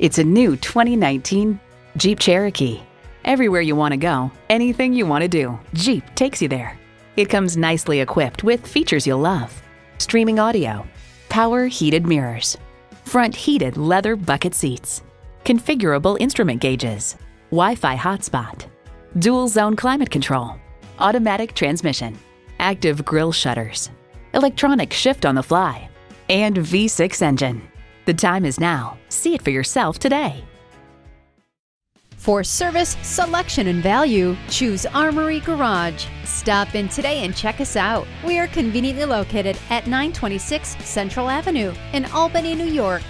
It's a new 2019 Jeep Cherokee. Everywhere you want to go, anything you want to do, Jeep takes you there. It comes nicely equipped with features you'll love. Streaming audio, power heated mirrors, front heated leather bucket seats, configurable instrument gauges, Wi-Fi hotspot, dual zone climate control, automatic transmission, active grille shutters, electronic shift on the fly, and V6 engine. The time is now. See it for yourself today. For service, selection, and value, choose Armory Garage. Stop in today and check us out. We are conveniently located at 926 Central Avenue in Albany, New York.